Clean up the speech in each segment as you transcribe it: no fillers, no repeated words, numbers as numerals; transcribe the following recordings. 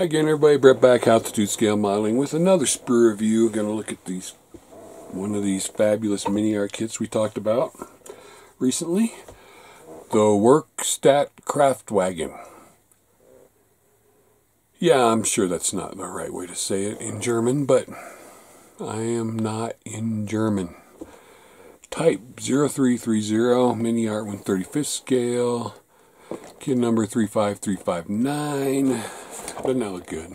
Hi again, everybody. Brett back, Altitude Scale Modeling, with another sprue review. We're going to look at one of these fabulous Mini Art kits we talked about recently. The Werkstatt Kraftwagen. Yeah, I'm sure that's not the right way to say it in German, but I am not in German. Type 0330, Mini Art 1/35 scale, kit number 35359. Doesn't that look good?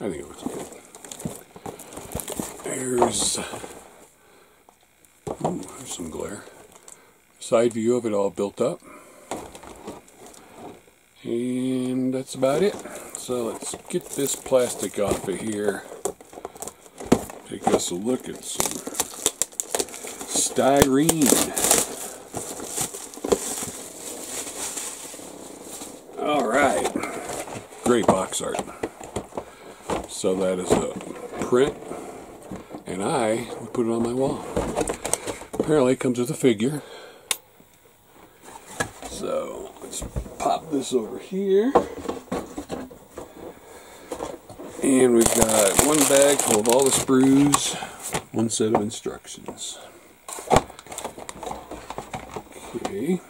I think it looks good. There's some glare. Side view of it all built up. And that's about it. So let's get this plastic off of here. Take us a look at some styrene. All right. Great box art. So that is a print, and I would put it on my wall. Apparently it comes with a figure. So let's pop this over here. And we've got one bag full of all the sprues, one set of instructions. Okay.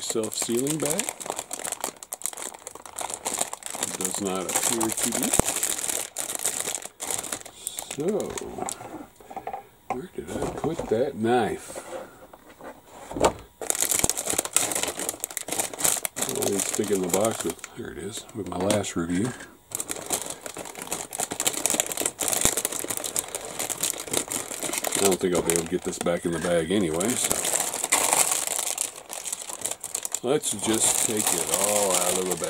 Self-sealing bag. It does not appear to be. So, where did I put that knife? I didn't stick it in the box with, there it is, with my last review. I don't think I'll be able to get this back in the bag anyway, so. Let's just take it all out of the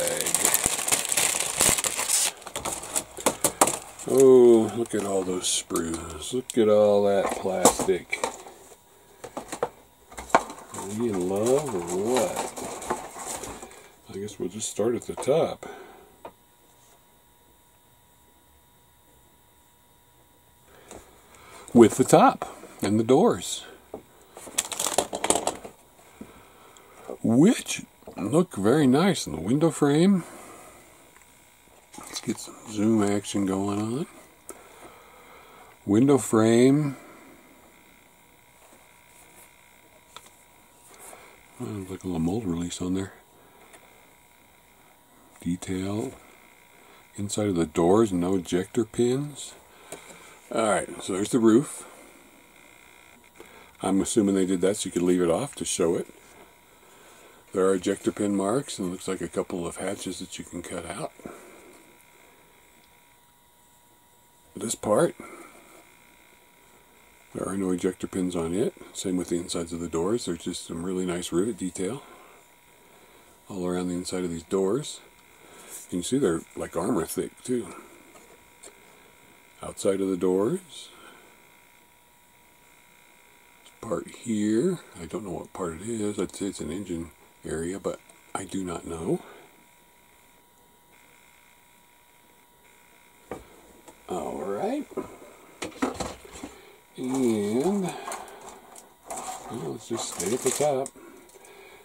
bag. Oh, look at all those sprues. Look at all that plastic. Are we in love or what? I guess we'll just start at the top. With the top and the doors, which look very nice in the window frame. Let's get some zoom action going on. Window frame. Oh, looks like a little mold release on there. Detail. Inside of the doors, no ejector pins. Alright, so there's the roof. I'm assuming they did that so you could leave it off to show it. There are ejector pin marks, and it looks like a couple of hatches that you can cut out. This part, there are no ejector pins on it. Same with the insides of the doors. There's just some really nice rivet detail all around the inside of these doors. And you see they're like armor thick too. Outside of the doors, part here. I don't know what part it is. I'd say it's an engine area, but I do not know. Alright. And well, let's just stay at the top.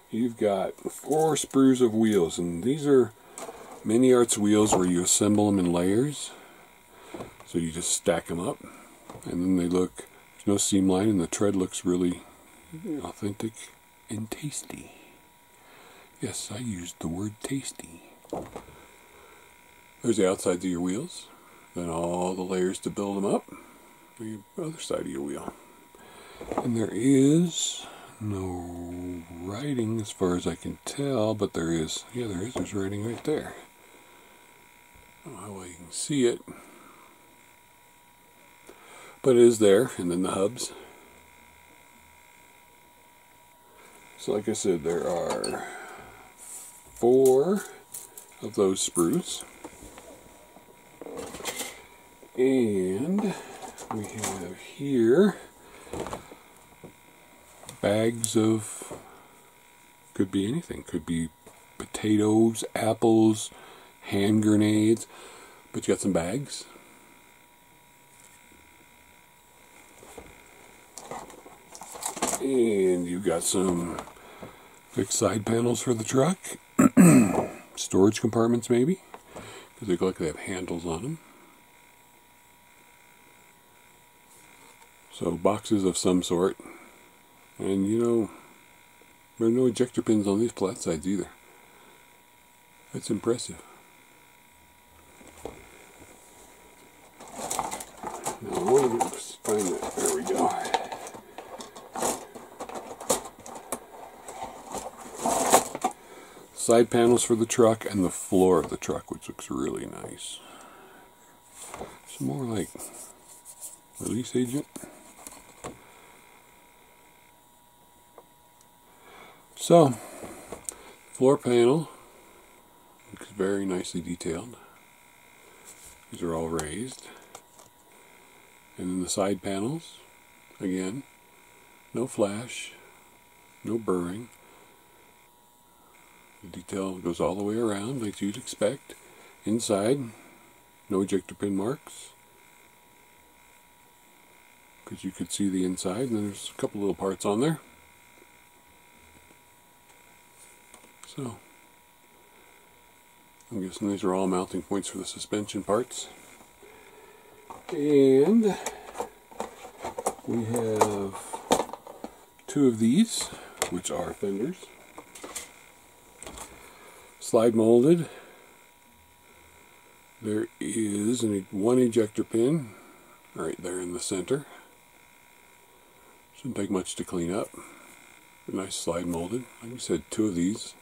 You've got four sprues of wheels, and these are Mini Art's wheels where you assemble them in layers. So you just stack them up, and then they look. No seam line, and the tread looks really authentic and tasty. Yes, I used the word tasty. There's the outsides of your wheels, then all the layers to build them up, the other side of your wheel. And there is no writing as far as I can tell, but there is, yeah, there's writing right there. I don't know how well you can see it. But it is there, and then the hubs. So like I said, there are four of those sprues. And we have here bags of, could be anything. Could be potatoes, apples, hand grenades, but you got some bags. And you've got some Fixed side panels for the truck. Storage compartments maybe, because they look like they have handles on them. So boxes of some sort. And you know, there are no ejector pins on these flat sides either. That's impressive. Now, let's find it. There we go. Side panels for the truck and the floor of the truck, which looks really nice. It's more like release agent. So, floor panel looks very nicely detailed. These are all raised. And then the side panels, again, no flash, no burring. The detail goes all the way around, like you'd expect. Inside, no ejector pin marks, because you could see the inside, and then there's a couple little parts on there. So, I'm guessing these are all mounting points for the suspension parts. And we have two of these, which are fenders, slide molded. There is one ejector pin right there in the center. Shouldn't take much to clean up. Nice slide molded. Like I said, two of these.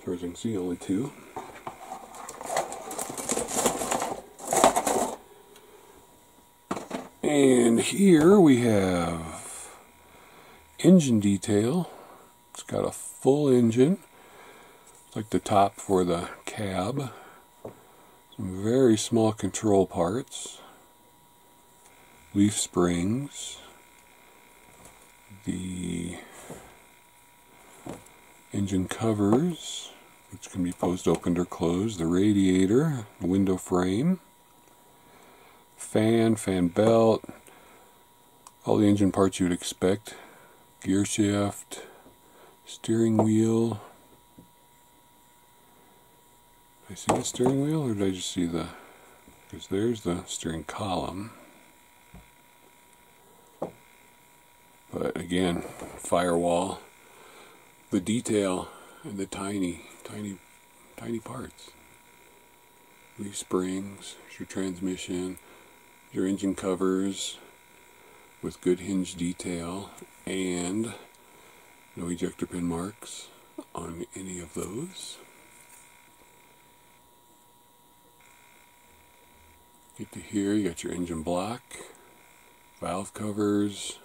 As far as I can see, only two. And here we have engine detail. It's got a full engine. It's like the top for the cab. Some very small control parts. Leaf springs. The engine covers, which can be posed open or closed. The radiator, the window frame. Fan, fan belt, all the engine parts you would expect, gear shift, steering wheel. Did I see the steering wheel, or did I just see the, because there's the steering column. But again, firewall, the detail, and the tiny, tiny, tiny parts. Leaf springs, your transmission, your engine covers with good hinge detail, and no ejector pin marks on any of those. Get to here, you got your engine block, valve covers,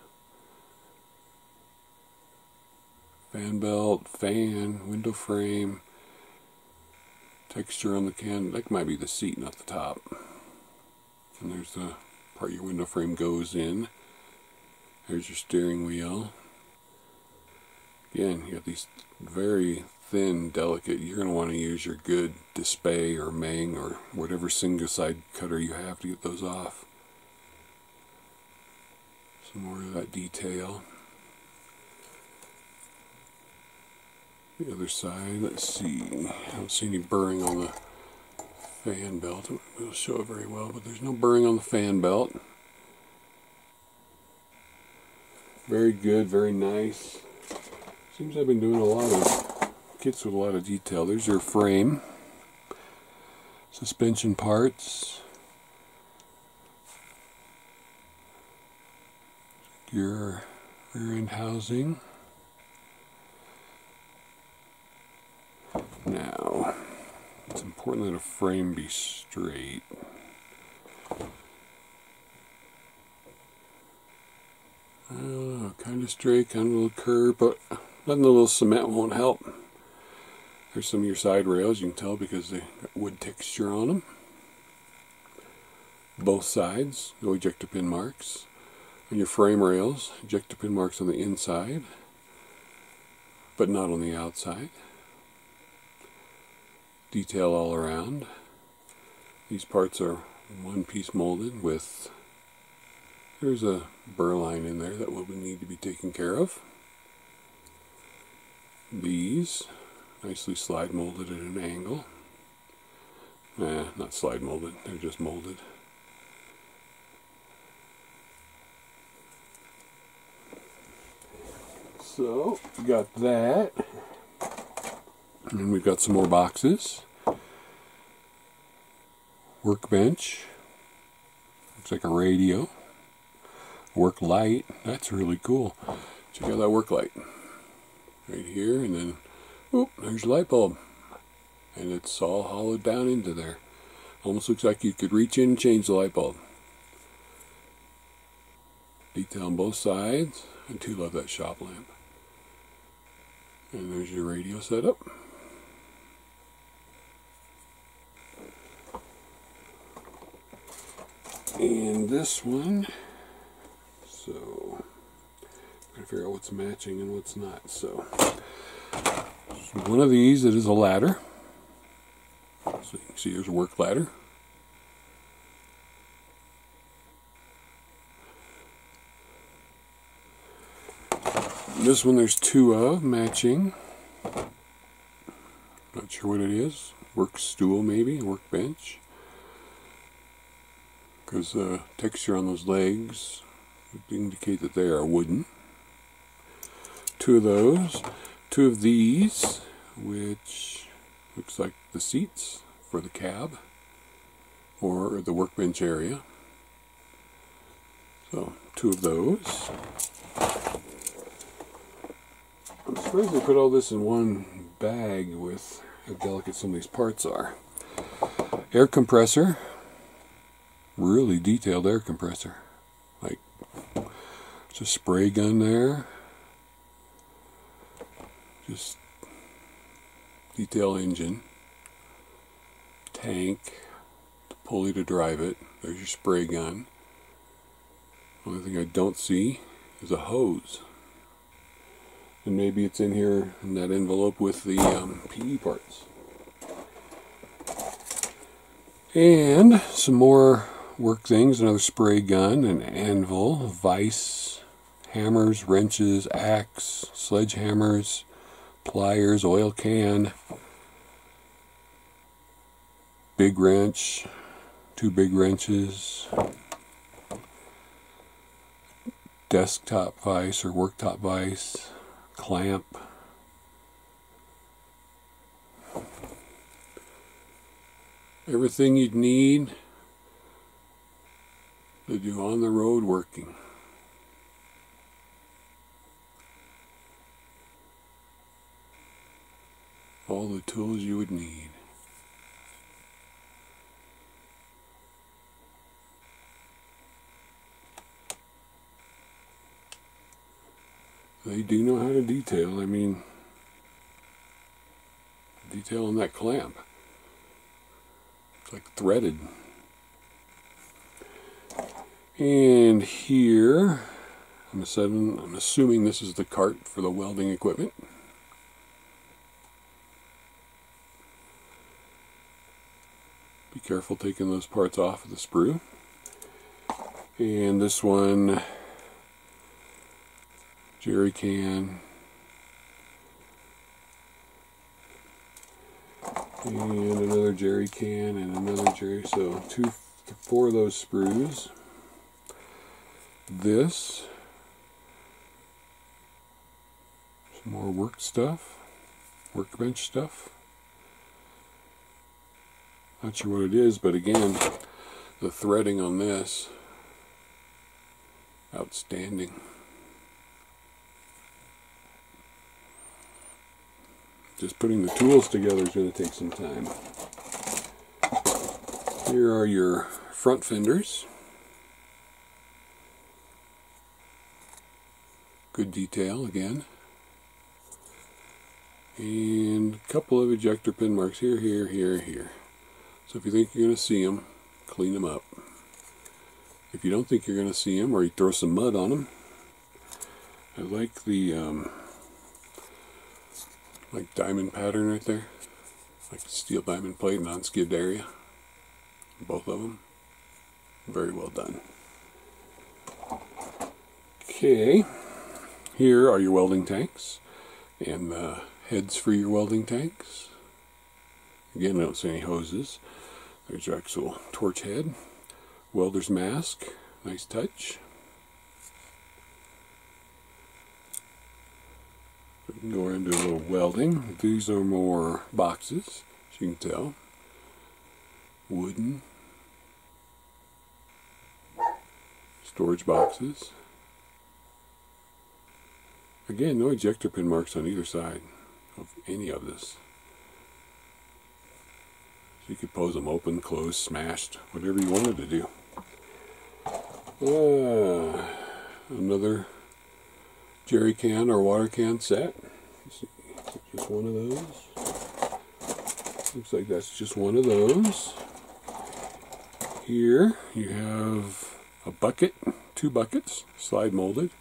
fan belt, fan, window frame, texture on the can. That might be the seat, not the top. And there's the part your window frame goes in. There's your steering wheel. Again, you got these very thin, delicate. You're going to want to use your good Dispay or Mang or whatever single side cutter you have to get those off. Some more of that detail. The other side, let's see. I don't see any burring on the fan belt. It will show it very well, but there's no burring on the fan belt. Very good, very nice. Seems I've been doing a lot of kits with a lot of detail. There's your frame, suspension parts, your rear end housing. Now, it's important that a frame be straight. Kind of straight, kind of a little curve, but nothing. A little cement won't help. There's some of your side rails, you can tell because they got wood texture on them. Both sides, no ejector pin marks. On your frame rails, ejector pin marks on the inside, but not on the outside. Detail all around. These parts are one piece molded with, there's a burr line in there that will need to be taken care of. these, nicely slide molded at an angle. Not slide molded, they're just molded. So, we got that. And then we've got some more boxes. Workbench. Looks like a radio. Work light. That's really cool. Check out that work light. Right here, and then, oop, there's your light bulb. And it's all hollowed down into there. Almost looks like you could reach in and change the light bulb. Detail on both sides. I do love that shop lamp. And there's your radio setup. And this one. So, I'm going to figure out what's matching and what's not. So one of these, it is a ladder. So you can see there's a work ladder. This one there's two of, matching. Not sure what it is. Work stool maybe, workbench. Because the texture on those legs would indicate that they are wooden. Two of those. Two of these, which looks like the seats for the cab or the workbench area. So, two of those. I'm surprised they put all this in one bag with how delicate some of these parts are. Air compressor. Really detailed air compressor. Like, it's a spray gun there. Just detail engine. Tank. The pulley to drive it. There's your spray gun. Only thing I don't see is a hose. And maybe it's in here in that envelope with the PE parts. And some more work things. Another spray gun, an anvil, vise, hammers, wrenches, axe, sledgehammers, pliers, oil can, big wrench, two big wrenches, desktop vise or worktop vise, clamp. Everything you'd need to do on the road working. All the tools you would need. They do know how to detail. I mean, detail on that clamp. It's like threaded. And here, I'm assuming this is the cart for the welding equipment. Be careful taking those parts off of the sprue. And this one, jerry can, and another jerry can, and another jerry, so four of those sprues. This, some more work stuff, workbench stuff. Not sure what it is, but again, the threading on this, outstanding. Just putting the tools together is going to take some time. Here are your front fenders. Good detail again. And a couple of ejector pin marks here, here, here, here. So if you think you're going to see them, clean them up. If you don't think you're going to see them, or you throw some mud on them. I like the like diamond pattern right there, like steel diamond plate, non-skid area, both of them, very well done. Okay, here are your welding tanks and the heads for your welding tanks. Again, I don't see any hoses. There's your actual torch head. Welder's mask, nice touch. We can go around and do a little welding. These are more boxes, as you can tell. Wooden. Storage boxes. Again, no ejector pin marks on either side of any of this. So you could pose them open, closed, smashed, whatever you wanted to do. Another jerry can or water can set. Just one of those. Looks like that's just one of those. Here you have a bucket, two buckets, slide molded.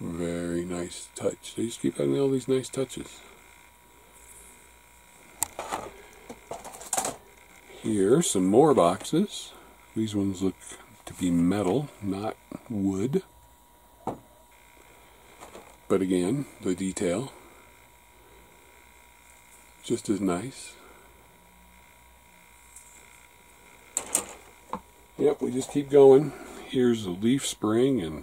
Very nice touch. They just keep having all these nice touches. Here, some more boxes. These ones look to be metal, not wood. But again, the detail just as nice. Yep, we just keep going. Here's a leaf spring and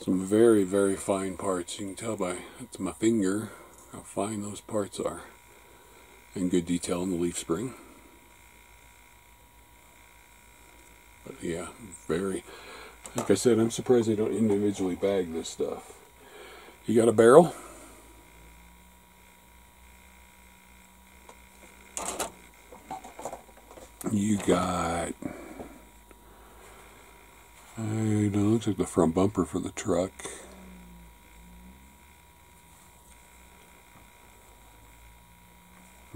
some very, very fine parts. You can tell by that's my finger how fine those parts are, and good detail in the leaf spring. But yeah, very, like I said, I'm surprised they don't individually bag this stuff. You got a barrel, you got, it looks like the front bumper for the truck.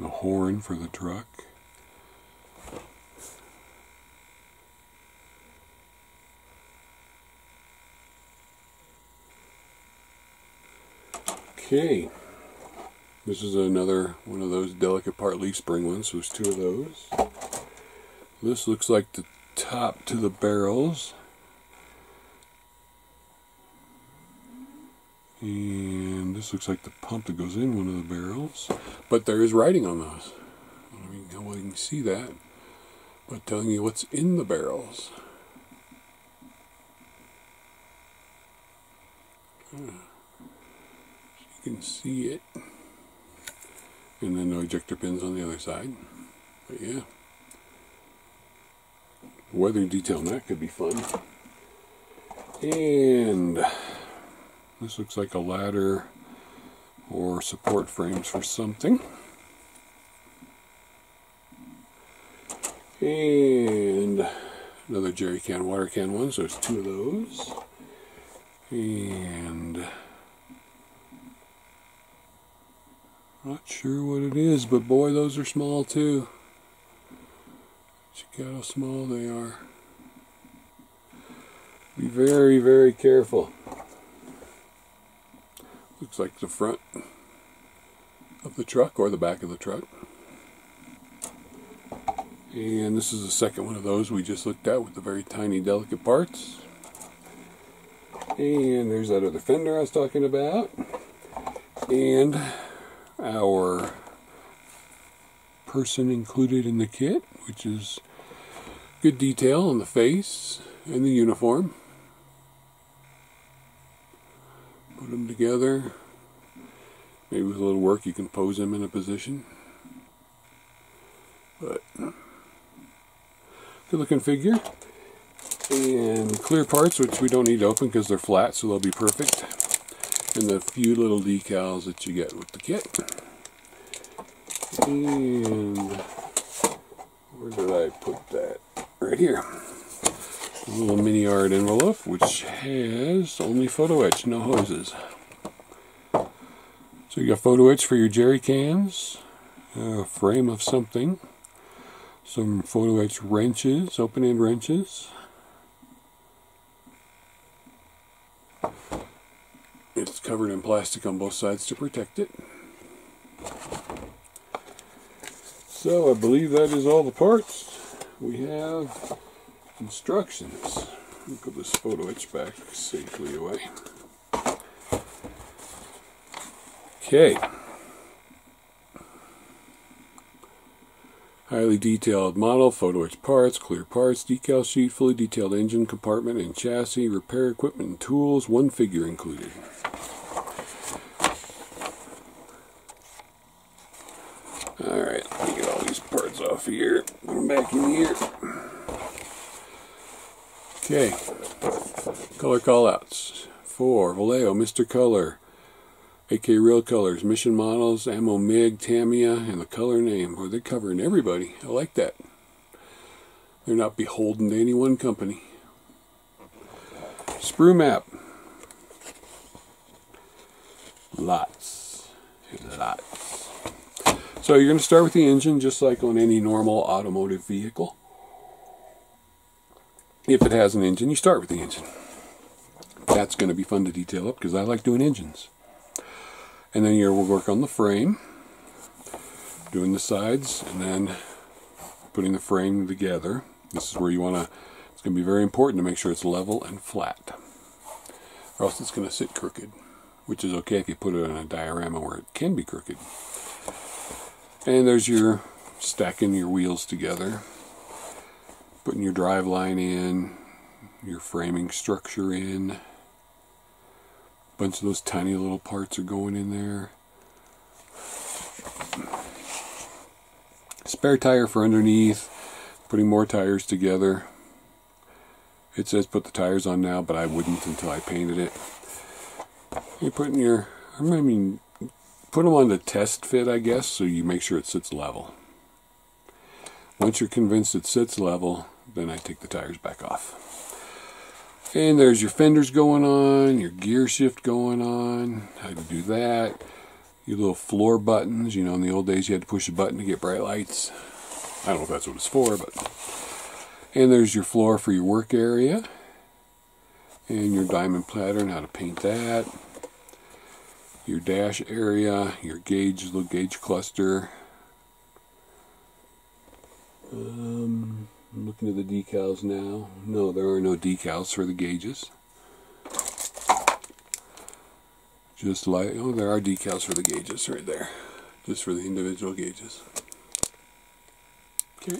The horn for the truck. Okay. This is another one of those delicate part leaf spring ones, so there's two of those. This looks like the top to the barrels. And this looks like the pump that goes in one of the barrels, but there is writing on those. I don't even know whether you can see that, but telling you what's in the barrels. You can see it, and then no ejector pins on the other side. But yeah, weathering detail on that could be fun. And this looks like a ladder or support frames for something. And another jerry can, water can one, so there's two of those. And not sure what it is, but boy, those are small too. Check out how small they are. Be very, very careful. Looks like the front of the truck or the back of the truck. And this is the second one of those we just looked at with the very tiny delicate parts. And there's that other fender I was talking about. And our person included in the kit, which is good detail on the face and the uniform. Put them together. Maybe with a little work you can pose them in a position. But good looking figure. And clear parts, which we don't need to open because they're flat, so they'll be perfect. And the few little decals that you get with the kit. And where did I put that? Right here. A little mini art envelope which has only photo etch, no hoses. So you got photo etch for your jerry cans, a frame of something, some photo etch wrenches, open end wrenches. It's covered in plastic on both sides to protect it. So I believe that is all the parts we have. Instructions. Let me put this photo etch back safely away. Okay. Highly detailed model, photo-rich parts, clear parts, decal sheet, fully detailed engine compartment and chassis, repair equipment and tools, one figure included. Alright, let me get all these parts off here, put them back in here. Okay, color callouts for Vallejo, Mr. Color, AK Real Colors, Mission Models, Ammo MIG, Tamiya, and the color name. Boy, they're covering everybody. I like that. They're not beholden to any one company. Sprue map. Lots and lots. So you're going to start with the engine just like on any normal automotive vehicle. If it has an engine, you start with the engine. That's going to be fun to detail up because I like doing engines. And then you'll work on the frame, doing the sides, and then putting the frame together. This is where you want to, it's going to be very important to make sure it's level and flat. Or else it's going to sit crooked, which is okay if you put it on a diorama where it can be crooked. And there's your stacking your wheels together, putting your drive line in, your framing structure in. Bunch of those tiny little parts are going in there. Spare tire for underneath, putting more tires together. It says put the tires on now, but I wouldn't until I painted it. You're putting your, I mean, put them on the test fit, I guess, so you make sure it sits level. Once you're convinced it sits level, then I take the tires back off. And there's your fenders going on, your gear shift going on, how to do that, your little floor buttons. You know, in the old days you had to push a button to get bright lights. I don't know if that's what it's for, but... And there's your floor for your work area. And your diamond platter and how to paint that. Your dash area, your gauge, little gauge cluster. I'm looking at the decals now. No, there are no decals for the gauges. Just like, oh, there are decals for the gauges right there. Just for the individual gauges. Okay.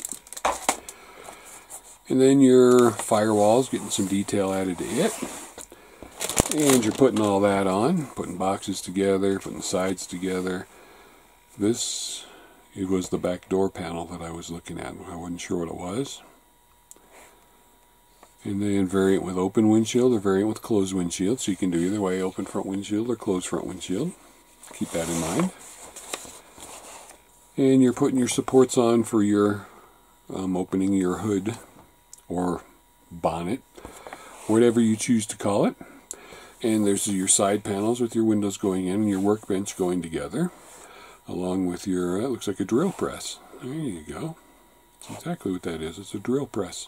And then your firewall's getting some detail added to it. And you're putting all that on. Putting boxes together, putting sides together. This... It was the back door panel that I was looking at. I wasn't sure what it was. And they invariant with open windshield or variant with closed windshield. So you can do either way, open front windshield or closed front windshield. Keep that in mind. And you're putting your supports on for your opening your hood or bonnet, whatever you choose to call it. And there's your side panels with your windows going in and your workbench going together. Along with your, it looks like a drill press. There you go. That's exactly what that is. It's a drill press.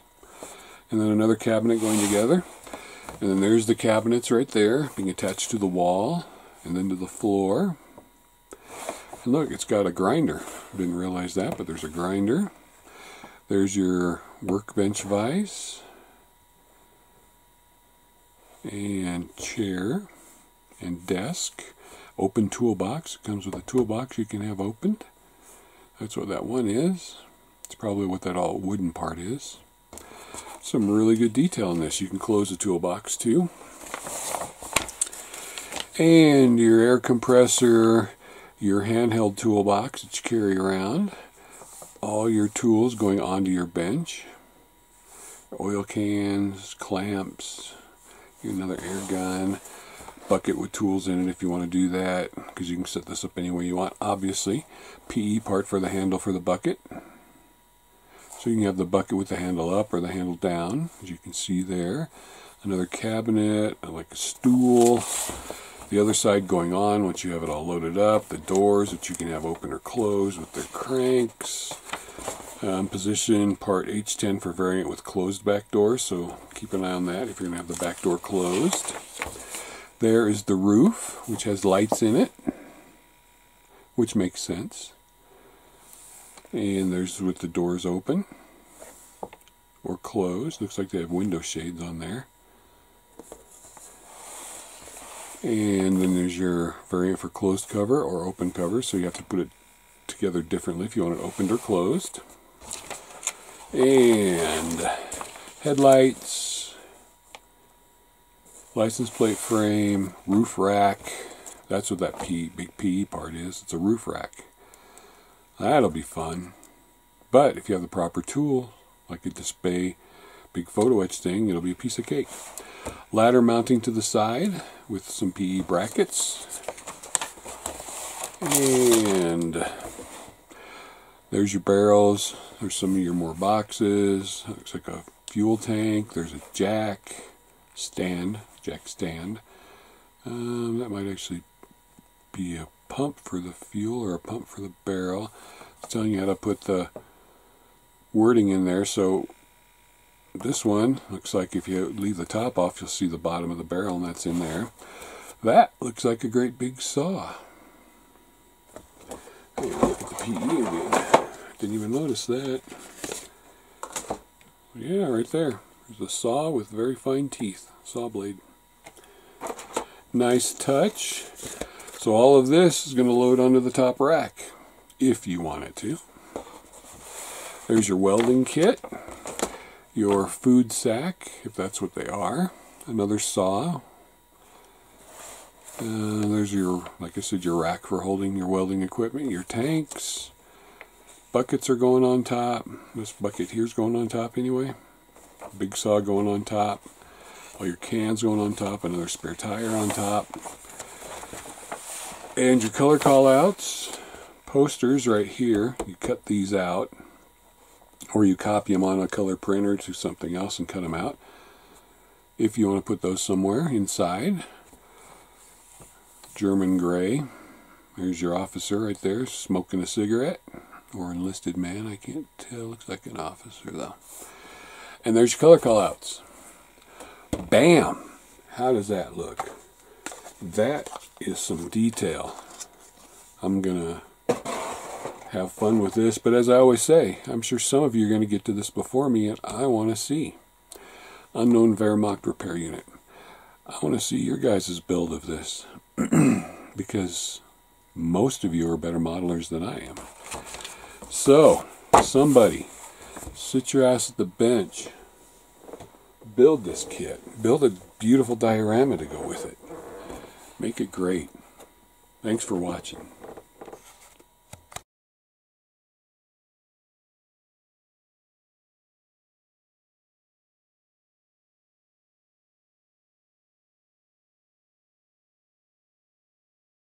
And then another cabinet going together. And then there's the cabinets right there, being attached to the wall, and then to the floor. And look, it's got a grinder. I didn't realize that, but there's a grinder. There's your workbench vise. And chair. And desk. Open toolbox. It comes with a toolbox you can have opened. That's what that one is. It's probably what that all wooden part is. Some really good detail in this. You can close the toolbox too. And your air compressor, your handheld toolbox that you carry around, all your tools going onto your bench, oil cans, clamps, another air gun. Bucket with tools in it if you want to do that, because you can set this up any way you want, obviously. PE part for the handle for the bucket. So you can have the bucket with the handle up or the handle down, as you can see there. Another cabinet, like a stool. The other side going on once you have it all loaded up. The doors that you can have open or closed with their cranks. Position part H10 for variant with closed back doors, so keep an eye on that if you're going to have the back door closed. There is the roof, which has lights in it, which makes sense. And there's with the doors open or closed. Looks like they have window shades on there. And then there's your variant for closed cover or open cover, so you have to put it together differently if you want it opened or closed. And headlights, license plate frame, roof rack. That's what that big PE part is. It's a roof rack. That'll be fun. But if you have the proper tool, like a display, big photo etch thing, it'll be a piece of cake. Ladder mounting to the side with some PE brackets. And there's your barrels. There's some of your more boxes. Looks like a fuel tank. There's a jack stand. That might actually be a pump for the fuel or a pump for the barrel. It's telling you how to put the wording in there. So this one looks like if you leave the top off, you'll see the bottom of the barrel, and that's in there. That looks like a great big saw. Hey, look at the PE again. Didn't even notice that. Yeah, right there. There's a saw with very fine teeth. Saw blade. Nice touch. So all of this is going to load onto the top rack, if you want it to. There's your welding kit, your food sack, if that's what they are, another saw. There's your, like I said, your rack for holding your welding equipment, your tanks. Buckets are going on top. This bucket here's going on top anyway. Big saw going on top. All your cans going on top, another spare tire on top. And your color call-outs, posters right here. You cut these out, or you copy them on a color printer to something else and cut them out, if you want to put those somewhere inside. German gray. There's your officer right there, smoking a cigarette. Or enlisted man, I can't tell. Looks like an officer, though. And there's your color call-outs. Bam! How does that look? That is some detail. I'm gonna have fun with this, but as I always say, I'm sure some of you are gonna get to this before me, and I wanna see. Unknown Wehrmacht repair unit. I wanna see your guys' build of this, because most of you are better modelers than I am. So, somebody, sit your ass at the bench. Build this kit. Build a beautiful diorama to go with it. Make it great. Thanks for watching.